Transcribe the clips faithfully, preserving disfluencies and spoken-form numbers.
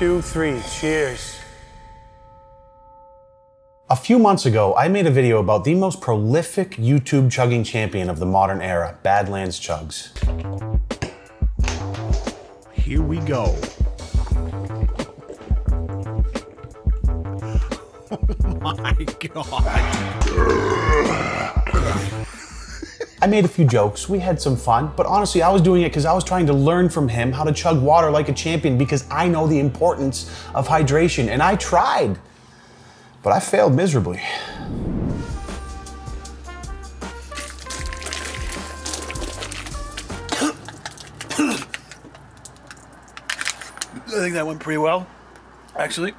two, three. Cheers. A few months ago, I made a video about the most prolific YouTube chugging champion of the modern era, Badlands Chugs. Here we go. Oh my God. I made a few jokes, we had some fun, but honestly I was doing it because I was trying to learn from him how to chug water like a champion because I know the importance of hydration, and I tried, but I failed miserably. I think that went pretty well, actually.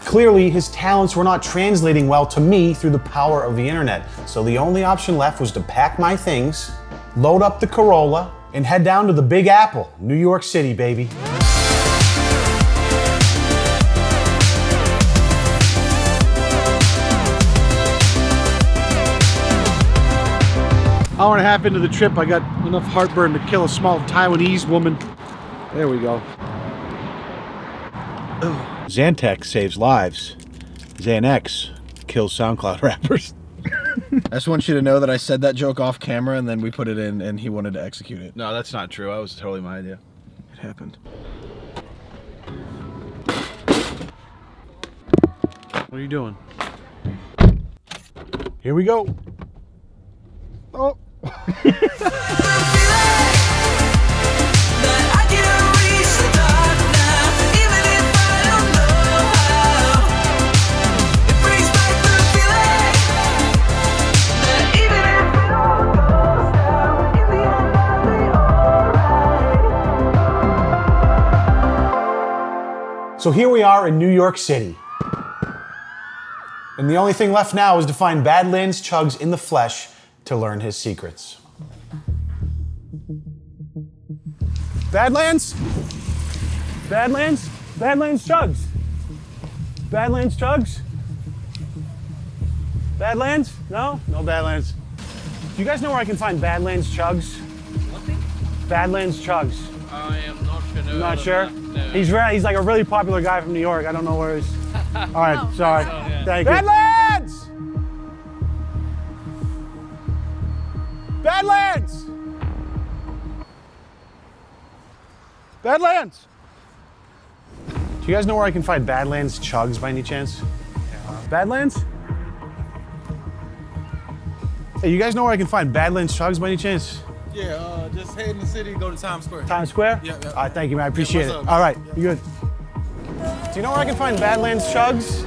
Clearly, his talents were not translating well to me through the power of the internet, so the only option left was to pack my things, load up the Corolla, and head down to the Big Apple, New York City, baby. Hour and a half into the trip, I got enough heartburn to kill a small Taiwanese woman. There we go. Ugh. Xantex saves lives. Xanax kills SoundCloud rappers. I just want you to know that I said that joke off camera and then we put it in and he wanted to execute it. No, that's not true. That was totally my idea. It happened. What are you doing? Here we go. Oh. So here we are in New York City. And the only thing left now is to find Badlands Chugs in the flesh to learn his secrets. Badlands? Badlands? Badlands Chugs? Badlands Chugs? Badlands? No? No Badlands. Do you guys know where I can find Badlands Chugs? What? Badlands Chugs. I am not sure. No, not sure? No. He's very, he's like a really popular guy from New York. I don't know where he's. All right, no, sorry. No, yeah. Thank Badlands! You. Badlands! Badlands! Do you guys know where I can find Badlands Chugs by any chance? Yeah. Badlands? Hey, you guys know where I can find Badlands Chugs by any chance? Yeah, uh, just head in the city and go to Times Square. Times Square? Yeah, yeah. All right, thank you, man. I appreciate yeah, it. All right, yeah. You're good. Do you know where I can find Badlands Chugs?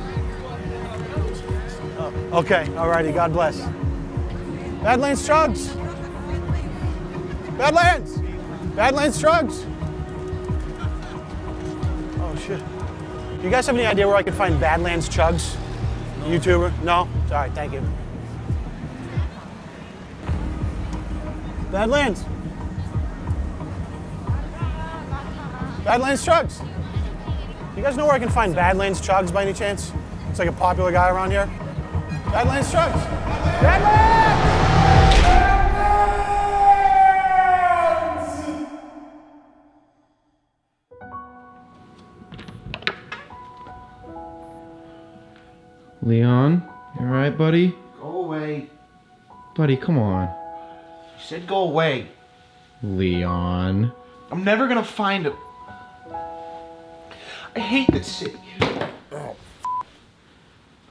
Oh, okay, all righty, God bless. Badlands Chugs! Badlands! Badlands Chugs! Oh, shit. Do you guys have any idea where I can find Badlands Chugs? No. YouTuber? No? All right, thank you. Badlands. Badlands Chugs. You guys know where I can find Badlands Chugs by any chance? It's like a popular guy around here. Badlands Chugs. Badlands! Badlands! Leon, you all right, buddy? Go away. Buddy, come on. You said go away. Leon. I'm never gonna find him. I hate this city. Oh,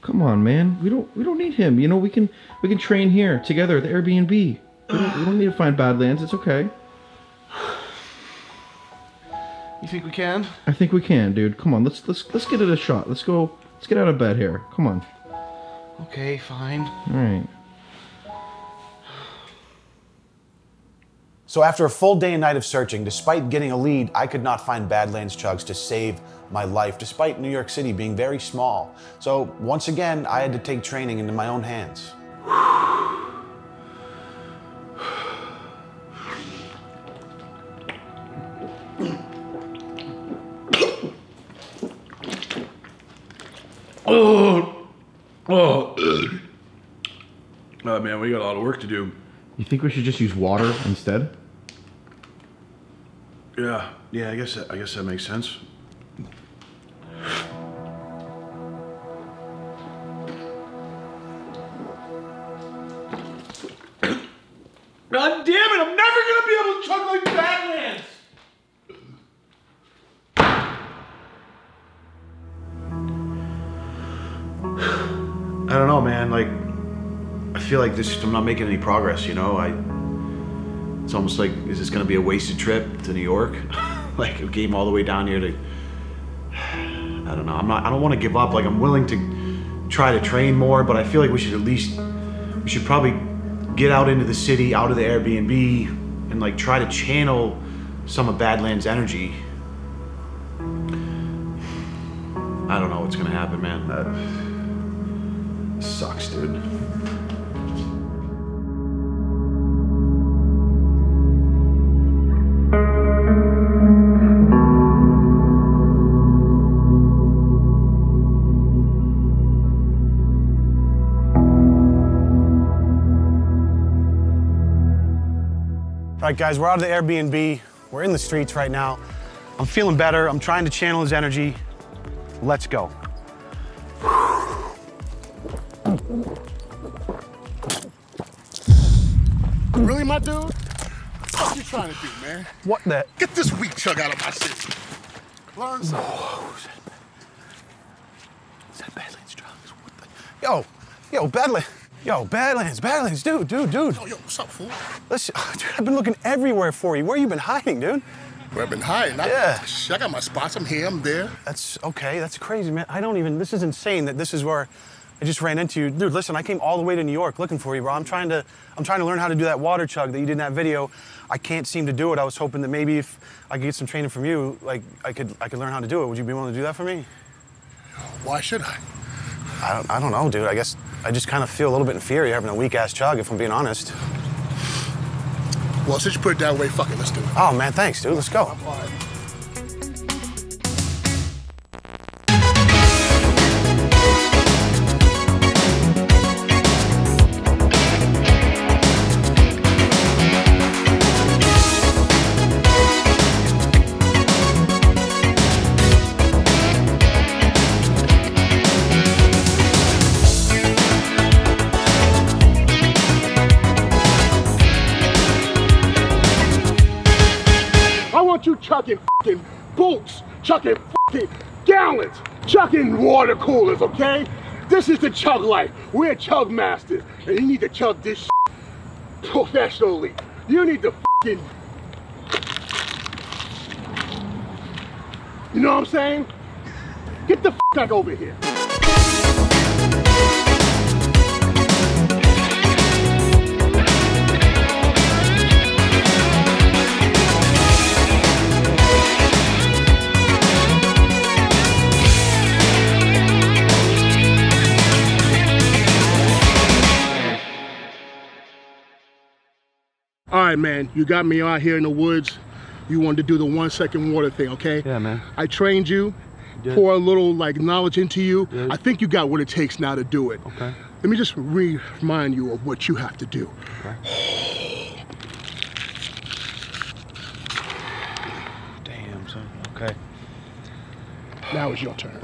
come on, man. We don't we don't need him. You know, we can we can train here together at the Airbnb. We don't, we don't need to find Badlands, it's okay. You think we can? I think we can, dude. Come on, let's let's let's get it a shot. Let's go let's get out of bed here. Come on. Okay, fine. Alright. So after a full day and night of searching, despite getting a lead, I could not find Badlands Chugs to save my life, despite New York City being very small. So once again, I had to take training into my own hands. Oh, oh. Oh man, we got a lot of work to do. You think we should just use water instead? Yeah, yeah, I guess that, I guess that makes sense. God damn it, I'm never gonna be able to chug like Badlands! I don't know, man, like, I feel like this, I'm not making any progress, you know? I, it's almost like, is this gonna be a wasted trip to New York? Like, I came all the way down here to, I don't know, I'm not, I don't wanna give up, like, I'm willing to try to train more, but I feel like we should at least, we should probably get out into the city, out of the Airbnb, and like try to channel some of Badlands' energy. I don't know what's gonna happen, man. That sucks, dude. All right, guys, we're out of the Airbnb. We're in the streets right now. I'm feeling better. I'm trying to channel his energy. Let's go. Really, my dude? What you trying to do, man? What the? Get this weak chug out of my system. Learn something. Whoa, is that, is that Badlands Chugs? What the? Yo, yo, Badlands. Yo, Badlands, Badlands, dude, dude, dude. Yo, yo, what's up, fool? Listen, dude, I've been looking everywhere for you. Where you been hiding, dude? Where I've been hiding? I, yeah. I got my spots. I'm here, I'm there. That's okay, that's crazy, man. I don't even, this is insane that this is where I just ran into you. Dude, listen, I came all the way to New York looking for you, bro. I'm trying to, I'm trying to learn how to do that water chug that you did in that video. I can't seem to do it. I was hoping that maybe if I could get some training from you, like, I could, I could learn how to do it. Would you be willing to do that for me? Why should I? I don't, I don't know, dude. I guess I just kind of feel a little bit inferior having a weak-ass chug, if I'm being honest. Well, since you put it that way, fuck it, let's do it. Oh, man, thanks, dude. Let's go. You chucking fucking boots, chucking fucking gallons, chucking water coolers, okay? This is the chug life. We're chug masters, and you need to chug this shit professionally. You need to fucking, you know what I'm saying? Get the fuck back over here. All right, man, you got me out here in the woods. You wanted to do the one second water thing, okay? Yeah, man. I trained you, you pour a little like knowledge into you. you I think you got what it takes now to do it. Okay. Let me just remind you of what you have to do. Okay. Damn, son, okay. Now it's your turn.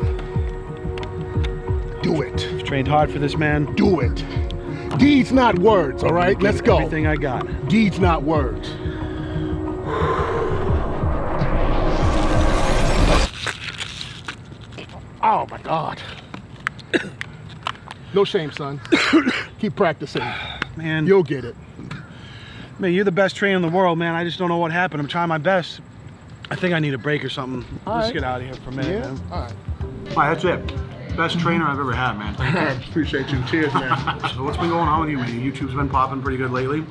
Do it. I've trained hard for this, man. Do it. Deeds, not words, all right? Let's go. Everything I got. Deeds, not words. Oh, my God. No shame, son. Keep practicing. Man. You'll get it. Man, you're the best trainer in the world, man. I just don't know what happened. I'm trying my best. I think I need a break or something. All Let's right. get out of here for a minute, yeah? man. All right. All right, that's it. Best trainer I've ever had, man. Thank you. Appreciate you. Cheers, man. So what's been going on with you, man? Your YouTube's been popping pretty good lately.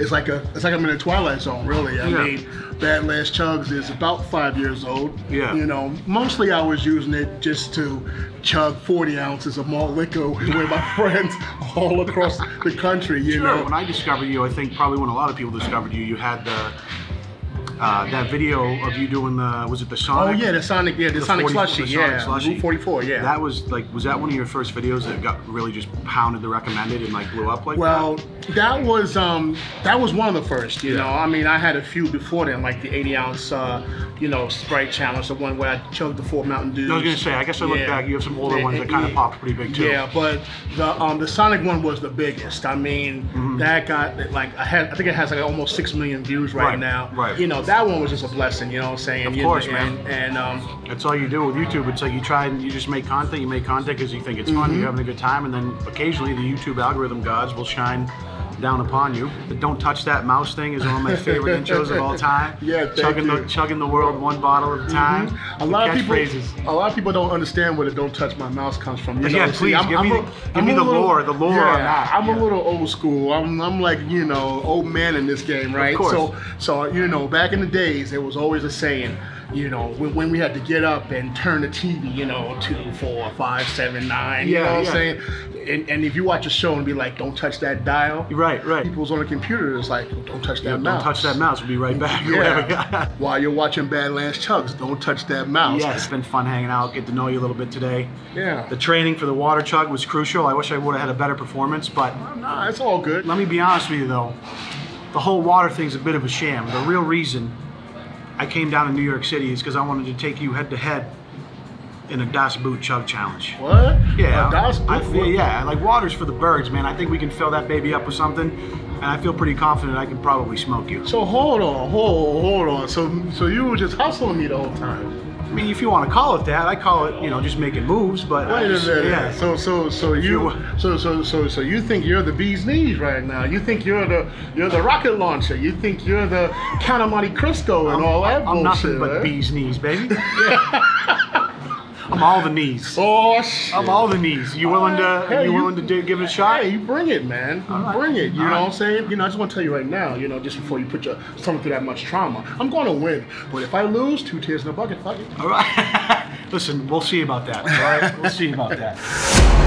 It's like a, it's like I'm in a twilight zone, really. I yeah. mean, Badlands Chugs is about five years old. Yeah. You know, mostly I was using it just to chug forty ounces of malt liquor with my friends all across the country. You sure. know, when I discovered you, I think probably when a lot of people discovered you, you had the. Uh, that video of you doing the, was it the Sonic? Oh yeah, the Sonic, yeah, the, the Sonic slushy, yeah, Slushy. forty-four, yeah. That was like, was that one of your first videos that got really just pounded the recommended and like blew up like well, that? That was um, that was one of the first, you yeah. know. I mean, I had a few before then, like the eighty ounce, uh, you know, Sprite challenge, the one where I chugged the four Mountain Dews. I was gonna say, I guess I look yeah. back, you have some older it, ones it, that kind of popped pretty big too. Yeah, but the um, the Sonic one was the biggest. I mean, mm-hmm. that got like I had, I think it has like almost six million views right, right now. Right. You know, that one was just a blessing. You know what I'm saying? Of you, course, and, man. And um, that's all you do with YouTube. It's like you try and you just make content. You make content because you think it's fun. Mm-hmm. You're having a good time, and then occasionally the YouTube algorithm gods will shine down upon you. The Don't Touch That Mouse thing is one of my favorite intros of all time. Yeah, thank chugging you. the chugging the world one bottle at a time. Mm-hmm. A lot of people, phrases. a lot of people don't understand where the "Don't Touch My Mouse" comes from. You yeah, know, please see, I'm, give I'm me, a, give I'm me the little, lore, the lore yeah, on that. I'm yeah. a little old school. I'm, I'm like you know, old man in this game, right? Of course. So, so you know, back in the days, there was always a saying. You know, when, when we had to get up and turn the T V, you know, two, four, five, seven, nine, yeah, you know what yeah. I'm saying? And, and if you watch a show and be like, don't touch that dial. Right, right. People's on the computer is like, don't touch that yeah, mouse. Don't touch that mouse, we'll be right back. Yeah. While you're watching Badlands Chugs, don't touch that mouse. Yeah, it's been fun hanging out, get to know you a little bit today. Yeah. The training for the water chug was crucial. I wish I would have had a better performance, but. Well, nah, it's all good. Let me be honest with you though, the whole water thing's a bit of a sham. The real reason I came down to New York City is because I wanted to take you head to head in a Das Boot Chug Challenge. What? Yeah. A Das Boot? I feel, yeah, like water's for the birds, man. I think we can fill that baby up with something, and I feel pretty confident I can probably smoke you. So hold on, hold, hold on. So, so you were just hustling me the whole time. I mean, if you want to call it that, I call it, you know, just making moves. But wait just, a minute. Yeah. So, so, so you, so, so, so, so you think you're the bee's knees right now? You think you're the, you're the rocket launcher? You think you're the Count of Monte Cristo and I'm, all that I'm bullshit? I'm nothing but right? bee's knees, baby. Yeah. I'm all the knees. Oh shit! I'm all the knees. You willing to? Hey, you willing to do, give it a shot? Hey, you bring it, man. You right. bring it. You all know right. what I'm saying? You know, I just want to tell you right now. You know, just before you put your someone through that much trauma, I'm going to win. But if I lose, two tears in a bucket. Fuck it. All right. Listen, we'll see about that. All right, we'll see about that.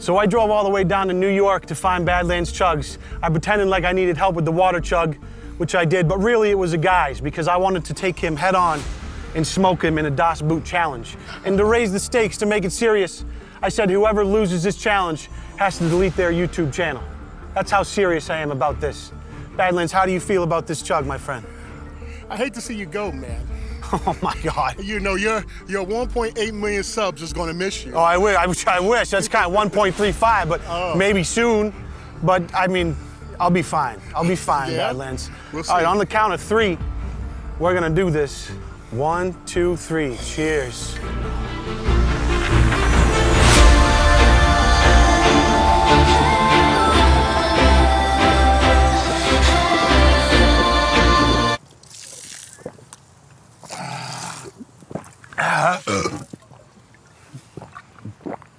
So I drove all the way down to New York to find Badlands Chugs. I pretended like I needed help with the water chug, which I did, but really it was a guy's because I wanted to take him head on and smoke him in a Das Boot challenge. And to raise the stakes, to make it serious, I said whoever loses this challenge has to delete their YouTube channel. That's how serious I am about this. Badlands, how do you feel about this chug, my friend? I hate to see you go, man. Oh my God! You know your your one point eight million subs is gonna miss you. Oh, I wish. I wish. I wish. That's kind of one point three five, but oh. maybe soon. But I mean, I'll be fine. I'll be fine, yeah. Badlands. We'll All right, on the count of three, we're gonna do this. One, two, three. Cheers.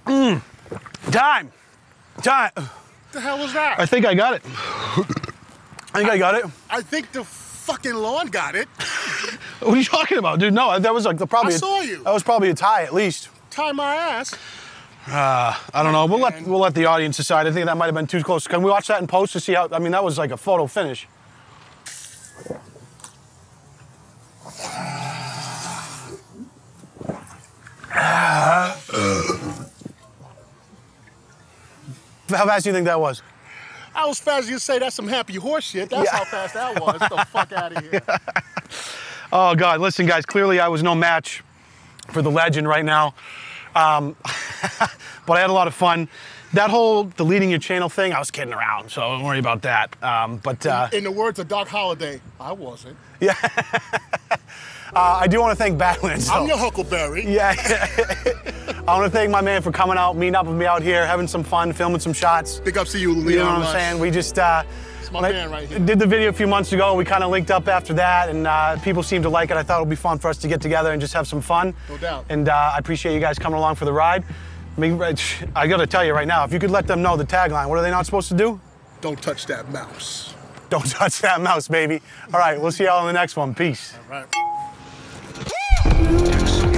Mmm. Dime. Dime. What the hell was that? I think I got it. I think I, I got it. I think the fucking lawn got it. What are you talking about, dude? No, that was like the probably. I saw a, you. That was probably a tie at least. Tie my ass. Uh, I don't know. We'll let we'll let the audience decide. I think that might have been too close. Can we watch that in post to see how? I mean, that was like a photo finish. Uh, how fast do you think that was? I was fast as you say, that's some happy horse shit. That's yeah. how fast that was. Get the fuck out of here. Oh, God. Listen, guys, clearly I was no match for the legend right now. Um, but I had a lot of fun. That whole deleting your channel thing, I was kidding around, so don't worry about that. Um, but uh, in, in the words of Doc Holliday, I wasn't. Yeah. Uh, I do want to thank Badlands. So. I'm your Huckleberry. Yeah. I want to thank my man for coming out, meeting up with me out here, having some fun, filming some shots. Big up to you, Leon. You know what I'm Lush. saying? We just, uh, That's my like, band right here. Did the video a few months ago, and we kind of linked up after that, and uh, people seemed to like it. I thought it would be fun for us to get together and just have some fun. No doubt. And uh, I appreciate you guys coming along for the ride. I mean, I gotta tell you right now, if you could let them know the tagline, what are they not supposed to do? Don't touch that mouse. Don't touch that mouse, baby. All right, we'll see y'all in the next one. Peace. All right.